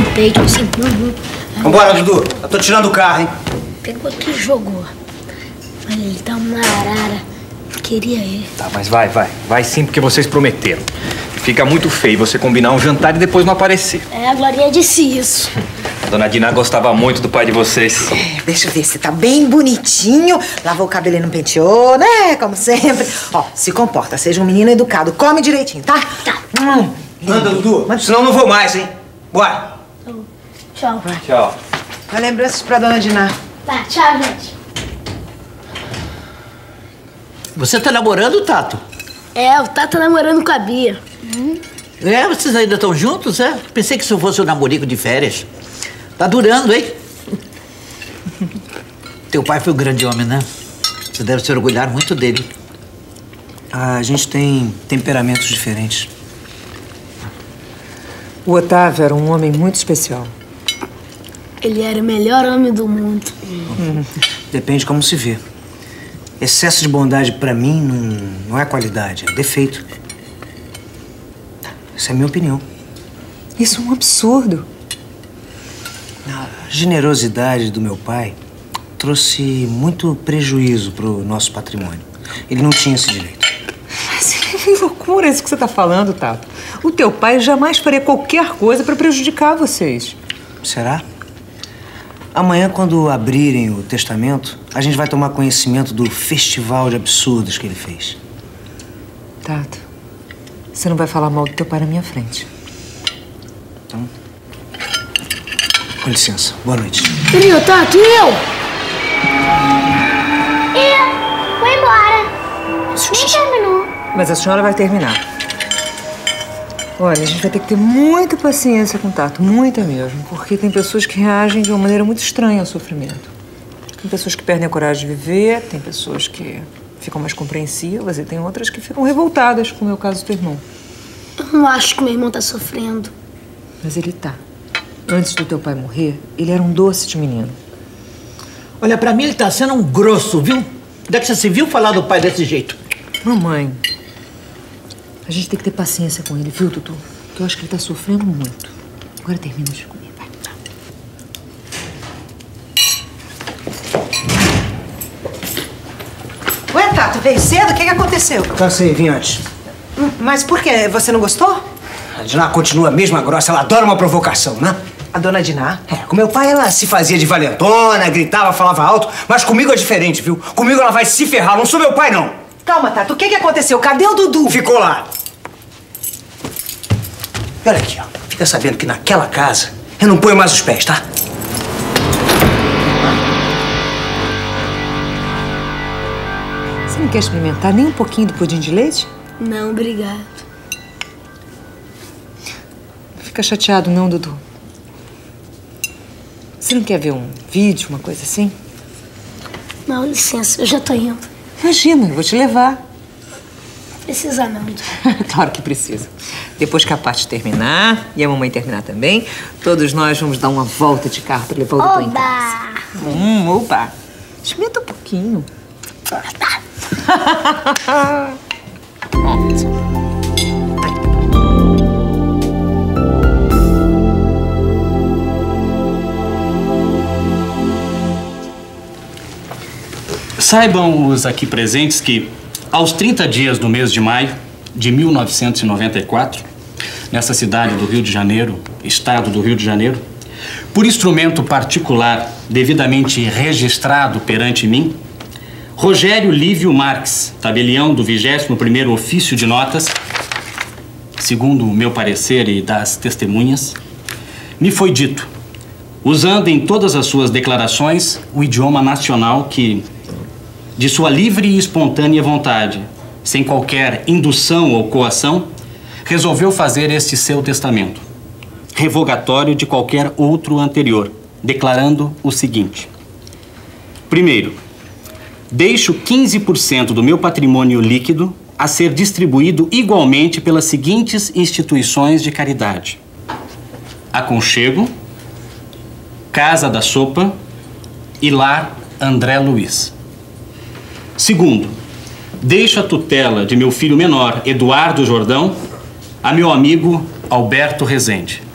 no peito, assim. Vambora, Dudu. Eu tô tirando o carro, hein? Pegou aqui e jogou. Falei, ele tá uma arara. Queria ele. Tá, mas vai. Vai sim, porque vocês prometeram. Fica muito feio você combinar um jantar e depois não aparecer. É, a Glorinha disse isso. A dona Diná gostava muito do pai de vocês. É, deixa eu ver, você tá bem bonitinho. Lavou o cabelo e não penteou, né? Como sempre. Ó, se comporta, seja um menino educado. Come direitinho, tá? Tá. Manda, Dudu. Senão não vou mais, hein? Bora. Tchau. Vai. Tchau. Dá lembranças pra dona Diná. Tá, tchau, gente. Você tá namorando, Tato? É, o Tato tá namorando com a Bia. É, vocês ainda estão juntos, é? Pensei que isso fosse um namorico de férias. Tá durando, hein? Teu pai foi um grande homem, né? Você deve se orgulhar muito dele. A gente tem temperamentos diferentes. O Otávio era um homem muito especial. Ele era o melhor homem do mundo. Depende como se vê. Excesso de bondade, pra mim, não é qualidade, é defeito. Essa é a minha opinião. Isso é um absurdo. A generosidade do meu pai trouxe muito prejuízo pro nosso patrimônio. Ele não tinha esse direito. Mas que loucura isso que você tá falando, Tato. O teu pai jamais faria qualquer coisa pra prejudicar vocês. Será? Amanhã, quando abrirem o testamento, a gente vai tomar conhecimento do festival de absurdos que ele fez. Tato. Você não vai falar mal do teu pai na minha frente. Então... com licença. Boa noite. Querido, tá aqui eu vou embora. Nem terminou. Mas a senhora vai terminar. Olha, a gente vai ter que ter muita paciência com o Tato. Muita mesmo. Porque tem pessoas que reagem de uma maneira muito estranha ao sofrimento. Tem pessoas que perdem a coragem de viver. Tem pessoas que... ficam mais compreensivas e tem outras que ficam revoltadas, como é o caso do teu irmão. Eu não acho que meu irmão tá sofrendo. Mas ele tá. Antes do teu pai morrer, ele era um doce de menino. Olha, pra mim ele tá sendo um grosso, viu? Deve que você viu falar do pai desse jeito. Mamãe, a gente tem que ter paciência com ele, viu, Dudu? Porque eu acho que ele tá sofrendo muito. Agora termina de comer, vai. Veio cedo? O que aconteceu? Cansei, vim antes. Mas por quê? Você não gostou? A Diná continua a mesma grossa, ela adora uma provocação, né? A dona Diná? É, com meu pai ela se fazia de valentona, gritava, falava alto, mas comigo é diferente, viu? Comigo ela vai se ferrar, não sou meu pai, não. Calma, Tato, o que aconteceu? Cadê o Dudu? Ficou lá. E olha aqui, ó. Fica sabendo que naquela casa eu não ponho mais os pés, tá? Não quer experimentar nem um pouquinho do pudim de leite? Não, obrigado. Não fica chateado não, Dudu. Você não quer ver um vídeo, uma coisa assim? Não, licença, eu já tô indo. Imagina, eu vou te levar. Precisa não, Dudu. Claro que precisa. Depois que a parte terminar, e a mamãe terminar também, todos nós vamos dar uma volta de carro pra levar o Dudu em casa. Oba! Experimenta um pouquinho. Tá. Saibam os aqui presentes que, aos 30 dias do mês de maio de 1994, nessa cidade do Rio de Janeiro, estado do Rio de Janeiro, por instrumento particular devidamente registrado perante mim, Rogério Lívio Marques, tabelião do 21º ofício de notas, segundo o meu parecer e das testemunhas, me foi dito, usando em todas as suas declarações o idioma nacional que, de sua livre e espontânea vontade, sem qualquer indução ou coação, resolveu fazer este seu testamento, revogatório de qualquer outro anterior, declarando o seguinte. Primeiro, deixo 15% do meu patrimônio líquido a ser distribuído igualmente pelas seguintes instituições de caridade. Aconchego, Casa da Sopa e Lar André Luiz. Segundo, deixo a tutela de meu filho menor, Eduardo Jordão, a meu amigo Alberto Rezende.